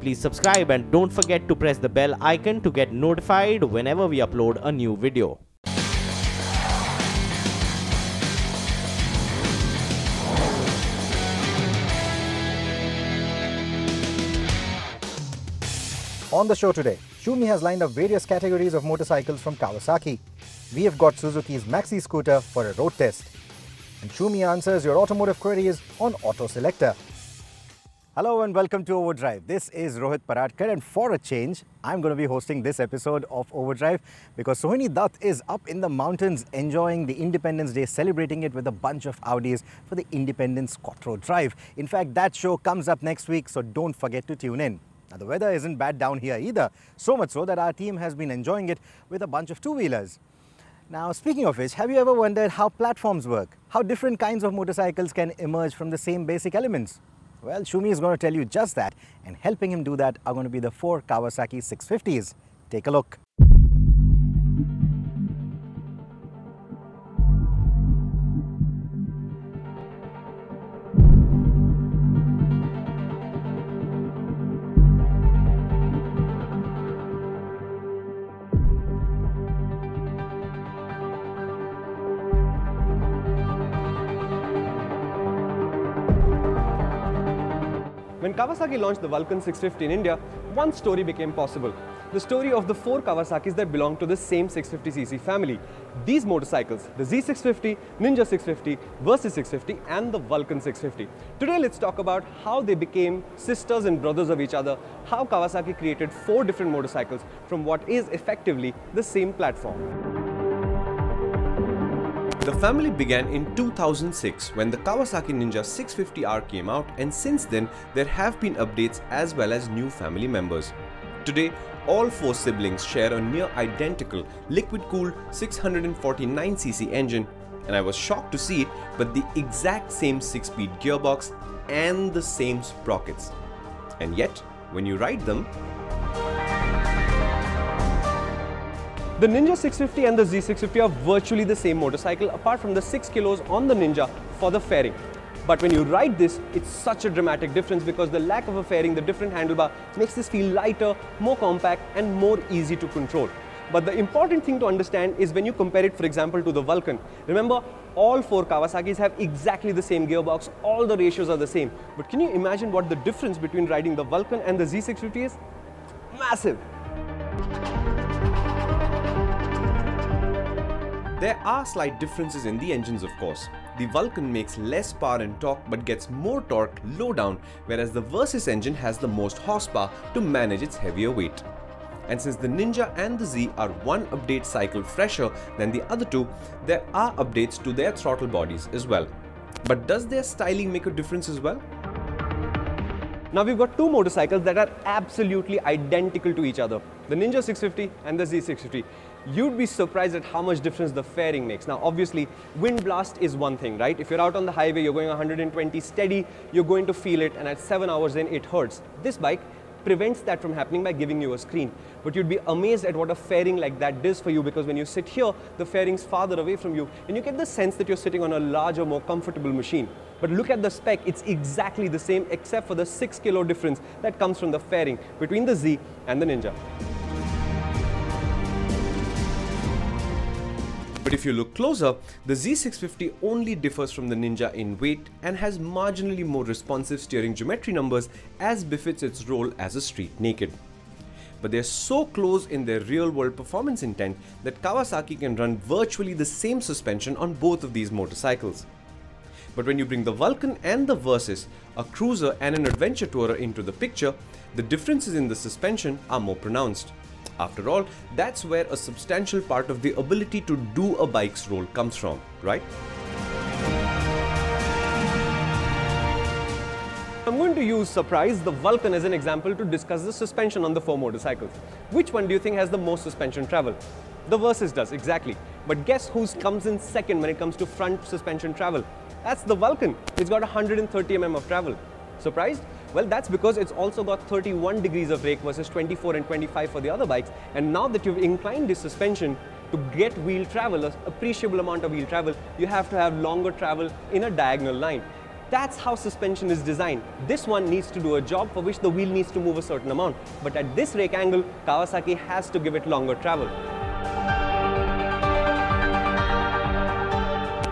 Please subscribe and don't forget to press the bell icon to get notified whenever we upload a new video. On the show today, Shumi has lined up various categories of motorcycles from Kawasaki. We have got Suzuki's Maxi scooter for a road test. And Shumi answers your automotive queries on Auto Selector. Hello and welcome to Overdrive. This is Rohit Paratkar, and for a change, I'm going to be hosting this episode of Overdrive because Sohini Dutt is up in the mountains enjoying the Independence Day, celebrating it with a bunch of Audis for the Independence Quattro Drive. In fact, that show comes up next week, so don't forget to tune in. Now, the weather isn't bad down here either, so much so that our team has been enjoying it with a bunch of two-wheelers. Now, speaking of which, have you ever wondered how platforms work? How different kinds of motorcycles can emerge from the same basic elements? Well, Shumi is going to tell you just that, and helping him do that are going to be the four Kawasaki 650s. Take a look. When Kawasaki launched the Vulcan 650 in India, one story became possible. The story of the four Kawasaki's that belong to the same 650cc family. These motorcycles, the Z650, Ninja 650, Versys 650 and the Vulcan 650. Today let's talk about how they became sisters and brothers of each other, how Kawasaki created four different motorcycles from what is effectively the same platform. The family began in 2006 when the Kawasaki Ninja 650R came out, and since then there have been updates as well as new family members. Today, all four siblings share a near identical liquid-cooled 649cc engine, and I was shocked to see it, but the exact same 6-speed gearbox and the same sprockets. And yet, when you ride them, the Ninja 650 and the Z650 are virtually the same motorcycle apart from the 6 kilos on the Ninja for the fairing. But when you ride this, it's such a dramatic difference because the lack of a fairing, the different handlebar makes this feel lighter, more compact and more easy to control. But the important thing to understand is when you compare it, for example, to the Vulcan. Remember, all four Kawasaki's have exactly the same gearbox, all the ratios are the same. But can you imagine what the difference between riding the Vulcan and the Z650 is? Massive! There are slight differences in the engines, of course. The Vulcan makes less power and torque but gets more torque low down, whereas the Versys engine has the most horsepower to manage its heavier weight. And since the Ninja and the Z are one update cycle fresher than the other two, there are updates to their throttle bodies as well. But does their styling make a difference as well? Now we've got two motorcycles that are absolutely identical to each other, the Ninja 650 and the Z650. You'd be surprised at how much difference the fairing makes. Now obviously, wind blast is one thing, right? If you're out on the highway, you're going 120 steady, you're going to feel it, and at 7 hours in, it hurts. This bike prevents that from happening by giving you a screen. But you'd be amazed at what a fairing like that does for you, because when you sit here, the fairing's farther away from you, and you get the sense that you're sitting on a larger, more comfortable machine. But look at the spec, it's exactly the same except for the 6 kilo difference that comes from the fairing between the Z and the Ninja. But if you look closer, the Z650 only differs from the Ninja in weight and has marginally more responsive steering geometry numbers as befits its role as a street naked. But they're so close in their real-world performance intent that Kawasaki can run virtually the same suspension on both of these motorcycles. But when you bring the Vulcan and the Versys, a cruiser and an adventure tourer, into the picture, the differences in the suspension are more pronounced. After all, that's where a substantial part of the ability to do a bike's role comes from, right? I'm going to use, surprise, the Vulcan as an example to discuss the suspension on the four motorcycles. Which one do you think has the most suspension travel? The Versys does, exactly. But guess who comes in second when it comes to front suspension travel? That's the Vulcan. It's got 130 mm of travel. Surprised? Well, that's because it's also got 31 degrees of rake versus 24 and 25 for the other bikes. And now that you've inclined this suspension to get wheel travel, an appreciable amount of wheel travel, you have to have longer travel in a diagonal line. That's how suspension is designed. This one needs to do a job for which the wheel needs to move a certain amount. But at this rake angle, Kawasaki has to give it longer travel.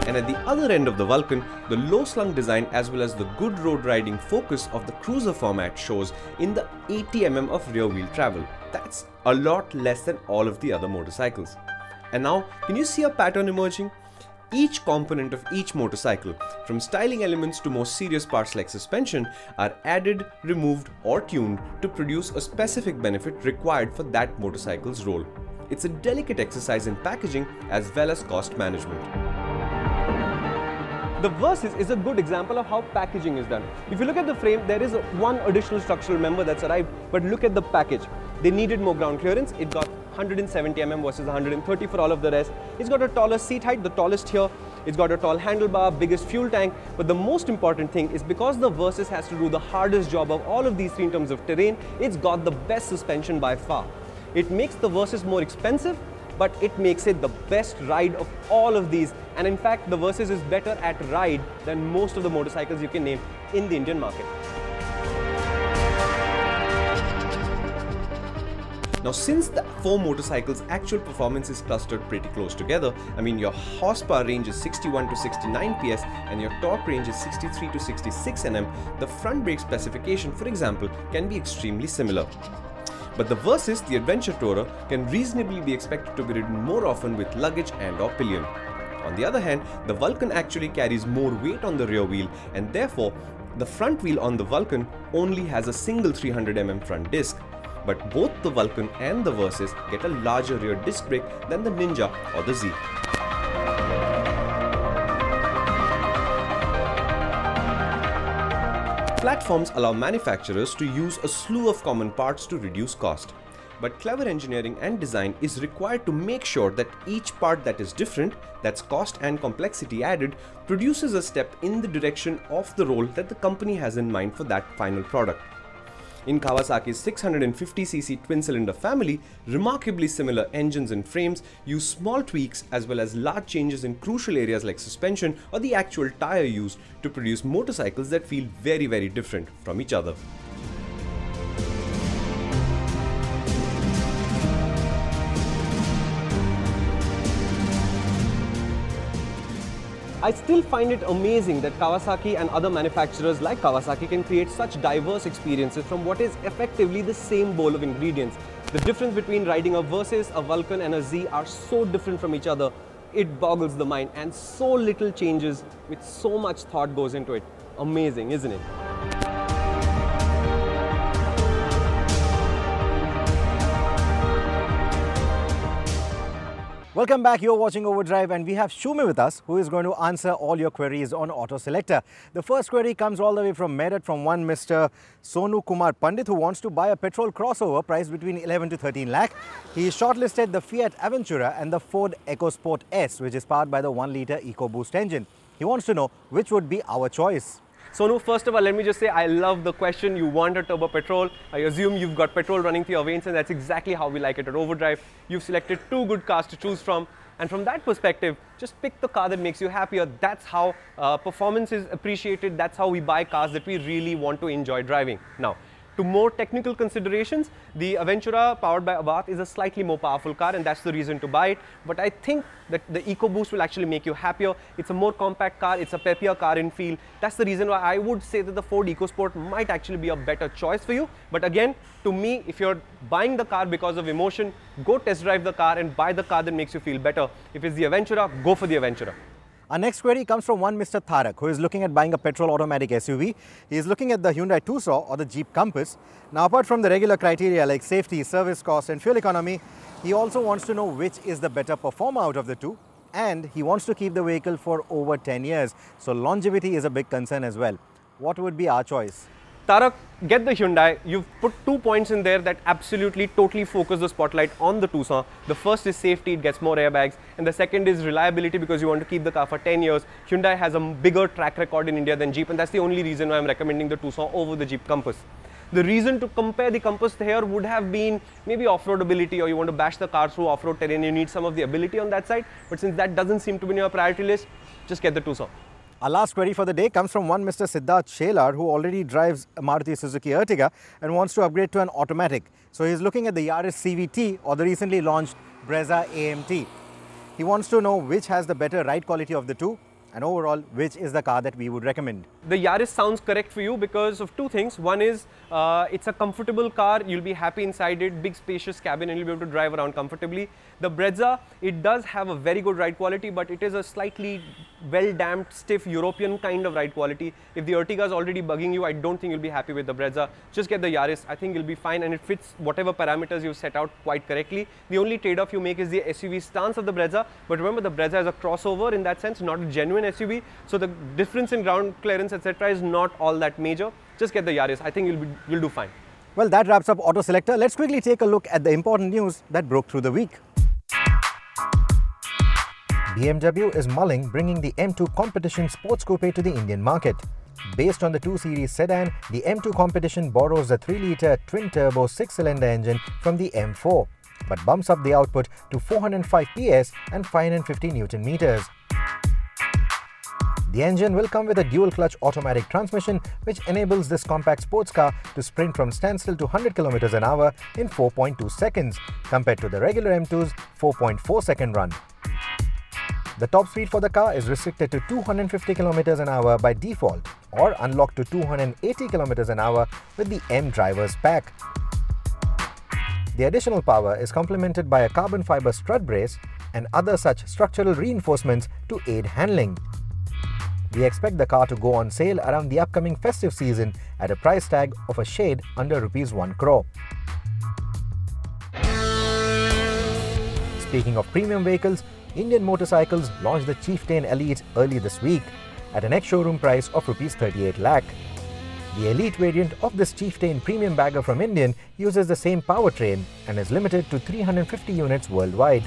And at the other end of the Vulcan, the low-slung design as well as the good road-riding focus of the cruiser format shows in the 80mm of rear-wheel travel. That's a lot less than all of the other motorcycles. And now, can you see a pattern emerging? Each component of each motorcycle, from styling elements to more serious parts like suspension, are added, removed or tuned to produce a specific benefit required for that motorcycle's role. It's a delicate exercise in packaging as well as cost management. The Versys is a good example of how packaging is done. If you look at the frame, there is one additional structural member that's arrived, but look at the package. They needed more ground clearance. It got 170mm versus 130 for all of the rest. It's got a taller seat height, the tallest here. It's got a tall handlebar, biggest fuel tank. But the most important thing is because the Versys has to do the hardest job of all of these three in terms of terrain, it's got the best suspension by far. It makes the Versys more expensive, but it makes it the best ride of all of these. And in fact, the Versys is better at ride than most of the motorcycles you can name in the Indian market. Now, since the four motorcycles' actual performance is clustered pretty close together, I mean your horsepower range is 61 to 69 PS and your torque range is 63 to 66 Nm, the front brake specification, for example, can be extremely similar. But the Versys, the adventure tourer, can reasonably be expected to be ridden more often with luggage and or pillion. On the other hand, the Vulcan actually carries more weight on the rear wheel and therefore, the front wheel on the Vulcan only has a single 300mm front disc. But both the Vulcan and the Versys get a larger rear disc brake than the Ninja or the Z. Platforms allow manufacturers to use a slew of common parts to reduce cost. But clever engineering and design is required to make sure that each part that is different, that's cost and complexity added, produces a step in the direction of the role that the company has in mind for that final product. In Kawasaki's 650cc twin-cylinder family, remarkably similar engines and frames use small tweaks as well as large changes in crucial areas like suspension or the actual tyre used to produce motorcycles that feel very, very different from each other. I still find it amazing that Kawasaki and other manufacturers like Kawasaki can create such diverse experiences from what is effectively the same bowl of ingredients. The difference between riding a Versys, a Vulcan and a Z are so different from each other. It boggles the mind and so little changes with so much thought goes into it. Amazing, isn't it? Welcome back, you're watching Overdrive and we have Shumi with us who is going to answer all your queries on Auto Selector. The first query comes all the way from Meerut from one Mr. Sonu Kumar Pandit who wants to buy a petrol crossover priced between 11 to 13 lakh. He shortlisted the Fiat Aventura and the Ford EcoSport S which is powered by the 1-litre EcoBoost engine. He wants to know which would be our choice. Sonu, first of all, let me just say I love the question. You want a turbo petrol. I assume you've got petrol running through your veins and that's exactly how we like it at Overdrive. You've selected two good cars to choose from and from that perspective, just pick the car that makes you happier. That's how performance is appreciated. That's how we buy cars that we really want to enjoy driving. Now, to more technical considerations, the Aventura powered by Avath is a slightly more powerful car and that's the reason to buy it. But I think that the EcoBoost will actually make you happier. It's a more compact car, it's a peppier car in feel. That's the reason why I would say that the Ford EcoSport might actually be a better choice for you. But again, to me, if you're buying the car because of emotion, go test drive the car and buy the car that makes you feel better. If it's the Aventura, go for the Aventura. Our next query comes from one Mr. Tarak, who is looking at buying a petrol automatic SUV. He is looking at the Hyundai Tucson or the Jeep Compass. Now, apart from the regular criteria like safety, service cost and fuel economy, he also wants to know which is the better performer out of the two. And he wants to keep the vehicle for over 10 years. So longevity is a big concern as well. What would be our choice? Tarak, get the Hyundai. You've put 2 points in there that absolutely totally focus the spotlight on the Tucson. The first is safety, it gets more airbags. And the second is reliability because you want to keep the car for 10 years. Hyundai has a bigger track record in India than Jeep and that's the only reason why I'm recommending the Tucson over the Jeep Compass. The reason to compare the Compass here would have been maybe off-roadability or you want to bash the car through off-road terrain, you need some of the ability on that side. But since that doesn't seem to be in your priority list, just get the Tucson. Our last query for the day comes from one Mr. Siddharth Shelar, who already drives a Maruti Suzuki Ertiga and wants to upgrade to an automatic. So he's looking at the Yaris CVT or the recently launched Brezza AMT. He wants to know which has the better ride quality of the two and overall which is the car that we would recommend. The Yaris sounds correct for you because of two things. One is it's a comfortable car, you'll be happy inside it, big spacious cabin and you'll be able to drive around comfortably. The Brezza, it does have a very good ride quality, but it is a slightly well-damped, stiff European kind of ride quality. If the Ertiga is already bugging you, I don't think you'll be happy with the Brezza. Just get the Yaris, I think you'll be fine and it fits whatever parameters you've set out quite correctly. The only trade-off you make is the SUV stance of the Brezza, but remember the Brezza is a crossover in that sense, not a genuine SUV, so the difference in ground clearance etc. is not all that major. Just get the Yaris, I think you'll do fine. Well, that wraps up Auto Selector. Let's quickly take a look at the important news that broke through the week. BMW is mulling bringing the M2 Competition sports coupe to the Indian market. Based on the 2 Series sedan, the M2 Competition borrows the 3-litre twin-turbo 6-cylinder engine from the M4, but bumps up the output to 405 PS and 550 Newton meters. The engine will come with a dual-clutch automatic transmission which enables this compact sports car to sprint from standstill to 100 km an hour in 4.2 seconds compared to the regular M2's 4.4 second run. The top speed for the car is restricted to 250 km an hour by default or unlocked to 280 km an hour with the M Drivers Pack. The additional power is complemented by a carbon fiber strut brace and other such structural reinforcements to aid handling. We expect the car to go on sale around the upcoming festive season at a price tag of a shade under rupees 1 crore. Speaking of premium vehicles, Indian Motorcycles launched the Chieftain Elite early this week at an ex-showroom price of rupees 38 lakh. The Elite variant of this Chieftain premium bagger from Indian uses the same powertrain and is limited to 350 units worldwide.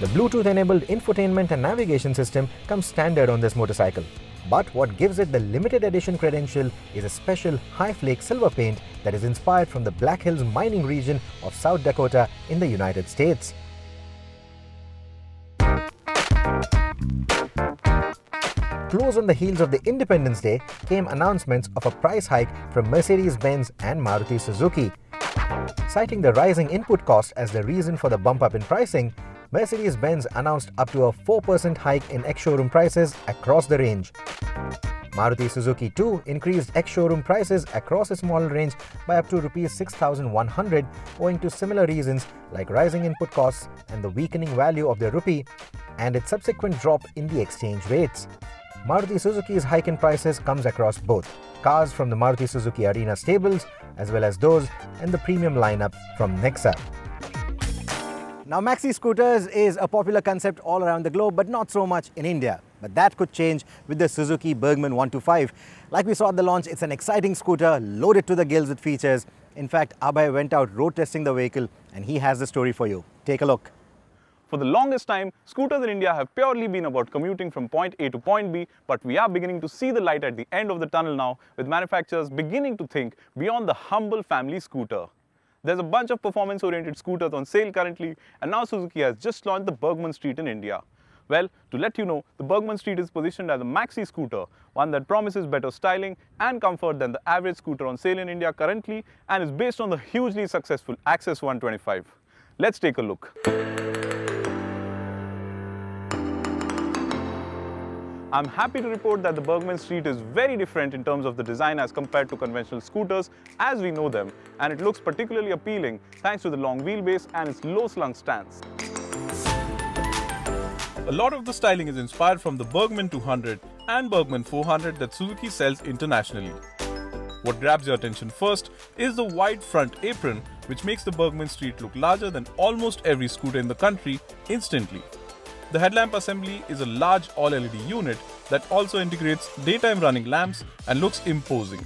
The Bluetooth-enabled infotainment and navigation system comes standard on this motorcycle, but what gives it the limited edition credential is a special high-flake silver paint that is inspired from the Black Hills mining region of South Dakota in the United States. Close on the heels of the Independence Day came announcements of a price hike from Mercedes-Benz and Maruti Suzuki. Citing the rising input costs as the reason for the bump-up in pricing, Mercedes-Benz announced up to a 4% hike in ex-showroom prices across the range. Maruti Suzuki too increased ex-showroom prices across its model range by up to Rs 6,100 owing to similar reasons like rising input costs and the weakening value of the rupee and its subsequent drop in the exchange rates. Maruti Suzuki's hike in prices comes across both cars from the Maruti Suzuki Arena stables as well as those and the premium lineup from Nexa. Now, maxi scooters is a popular concept all around the globe, but not so much in India. But that could change with the Suzuki Burgman 125. Like we saw at the launch, it's an exciting scooter loaded to the gills with features. In fact, Abhay went out road testing the vehicle and he has the story for you. Take a look. For the longest time, scooters in India have purely been about commuting from point A to point B, but we are beginning to see the light at the end of the tunnel now, with manufacturers beginning to think beyond the humble family scooter. There's a bunch of performance-oriented scooters on sale currently, and now Suzuki has just launched the Burgman Street in India. Well, to let you know, the Burgman Street is positioned as a maxi scooter, one that promises better styling and comfort than the average scooter on sale in India currently, and is based on the hugely successful Access 125. Let's take a look. I'm happy to report that the Burgman Street is very different in terms of the design as compared to conventional scooters as we know them, and it looks particularly appealing thanks to the long wheelbase and its low slung stance. A lot of the styling is inspired from the Burgman 200 and Burgman 400 that Suzuki sells internationally. What grabs your attention first is the wide front apron, which makes the Burgman Street look larger than almost every scooter in the country instantly. The headlamp assembly is a large all-LED unit that also integrates daytime running lamps and looks imposing.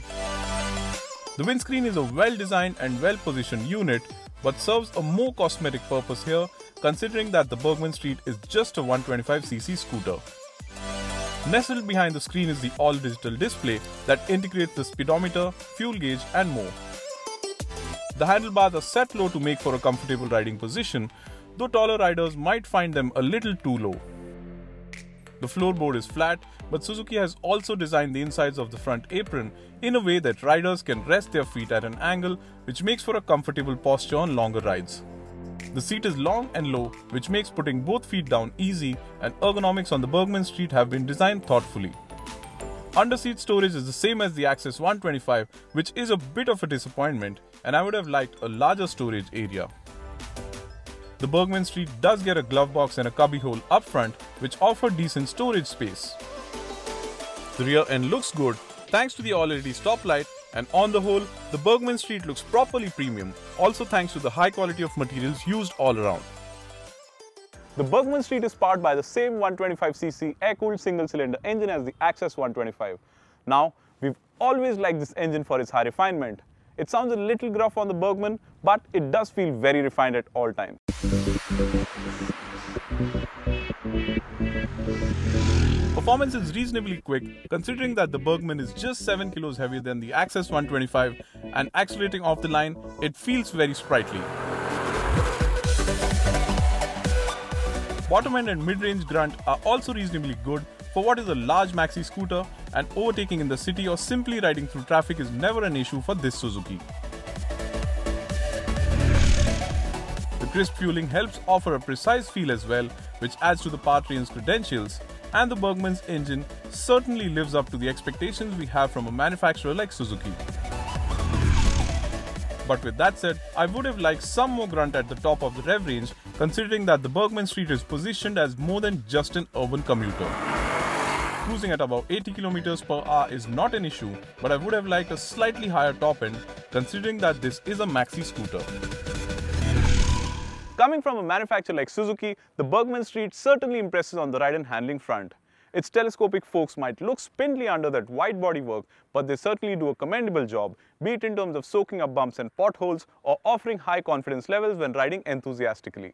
The windscreen is a well-designed and well-positioned unit but serves a more cosmetic purpose here considering that the Burgman Street is just a 125cc scooter. Nestled behind the screen is the all-digital display that integrates the speedometer, fuel gauge and more. The handlebars are set low to make for a comfortable riding position, though taller riders might find them a little too low. The floorboard is flat, but Suzuki has also designed the insides of the front apron in a way that riders can rest their feet at an angle, which makes for a comfortable posture on longer rides. The seat is long and low, which makes putting both feet down easy, and ergonomics on the Burgman Street have been designed thoughtfully. Underseat storage is the same as the Access 125, which is a bit of a disappointment, and I would have liked a larger storage area. The Burgman Street does get a glove box and a cubbyhole up front, which offer decent storage space. The rear end looks good thanks to the all-LED stoplight, and on the whole, the Burgman Street looks properly premium, also thanks to the high quality of materials used all around. The Burgman Street is powered by the same 125cc air-cooled single-cylinder engine as the Access 125. Now, we've always liked this engine for its high refinement. It sounds a little gruff on the Burgman, but it does feel very refined at all times. Performance is reasonably quick, considering that the Burgman is just 7 kilos heavier than the Access 125, and accelerating off the line, it feels very sprightly. Bottom end and mid-range grunt are also reasonably good for what is a large maxi scooter, and overtaking in the city or simply riding through traffic is never an issue for this Suzuki. The crisp fueling helps offer a precise feel as well, which adds to the powertrain's credentials, and the Burgman's engine certainly lives up to the expectations we have from a manufacturer like Suzuki. But with that said, I would have liked some more grunt at the top of the rev range, considering that the Burgman Street is positioned as more than just an urban commuter. Cruising at about 80 km per hour is not an issue, but I would have liked a slightly higher top end, considering that this is a maxi scooter. Coming from a manufacturer like Suzuki, the Burgman Street certainly impresses on the ride and handling front. Its telescopic forks might look spindly under that wide bodywork, but they certainly do a commendable job, be it in terms of soaking up bumps and potholes or offering high confidence levels when riding enthusiastically.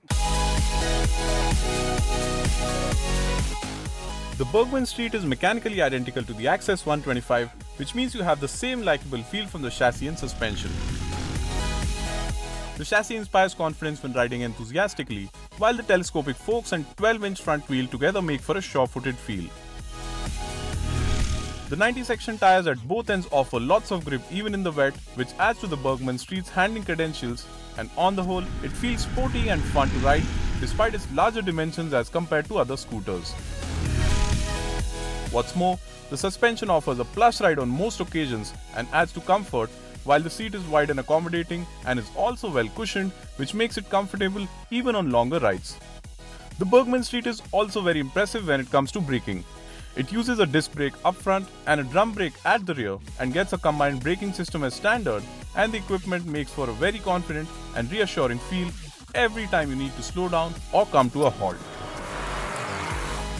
The Burgman Street is mechanically identical to the Access 125, which means you have the same likable feel from the chassis and suspension. The chassis inspires confidence when riding enthusiastically, while the telescopic forks and 12-inch front wheel together make for a sure-footed feel. The 90-section tires at both ends offer lots of grip even in the wet, which adds to the Burgman Street's handling credentials, and on the whole, it feels sporty and fun to ride, despite its larger dimensions as compared to other scooters. What's more, the suspension offers a plush ride on most occasions and adds to comfort, while the seat is wide and accommodating and is also well cushioned, which makes it comfortable even on longer rides. The Burgman Street is also very impressive when it comes to braking. It uses a disc brake up front and a drum brake at the rear and gets a combined braking system as standard, and the equipment makes for a very confident and reassuring feel every time you need to slow down or come to a halt.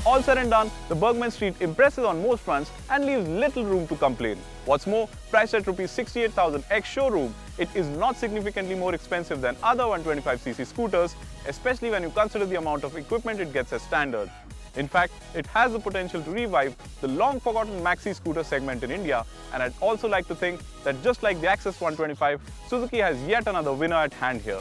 All said and done, the Burgman Street impresses on most fronts and leaves little room to complain. What's more, priced at Rs 68,000 ex-showroom, it is not significantly more expensive than other 125cc scooters, especially when you consider the amount of equipment it gets as standard. In fact, it has the potential to revive the long-forgotten maxi scooter segment in India, and I'd also like to think that just like the Access 125, Suzuki has yet another winner at hand here.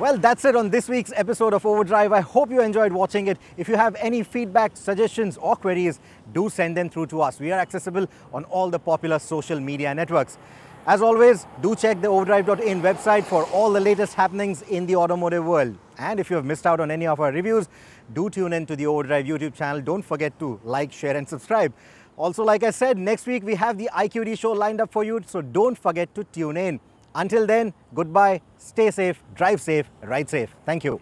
Well, that's it on this week's episode of Overdrive. I hope you enjoyed watching it. If you have any feedback, suggestions or queries, do send them through to us. We are accessible on all the popular social media networks. As always, do check the overdrive.in website for all the latest happenings in the automotive world. And if you have missed out on any of our reviews, do tune in to the Overdrive YouTube channel. Don't forget to like, share and subscribe. Also, like I said, next week we have the IQD show lined up for you, so don't forget to tune in. Until then, goodbye, stay safe, drive safe, ride safe. Thank you.